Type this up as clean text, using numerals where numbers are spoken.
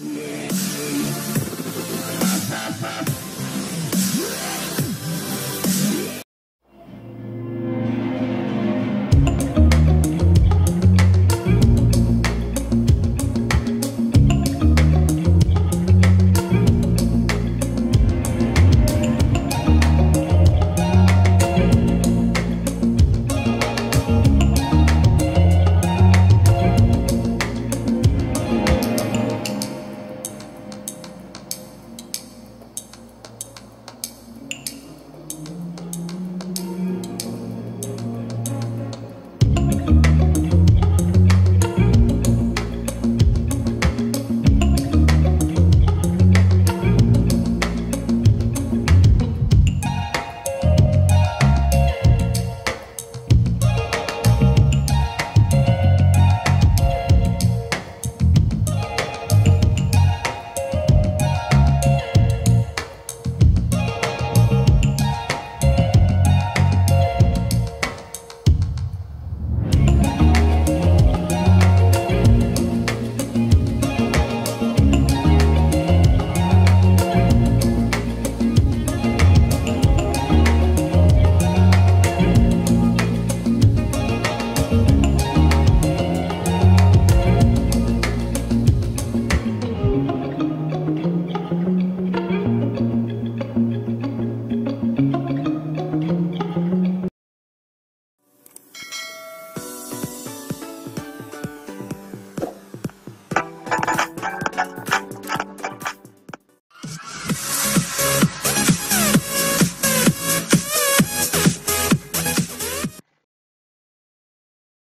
Yeah.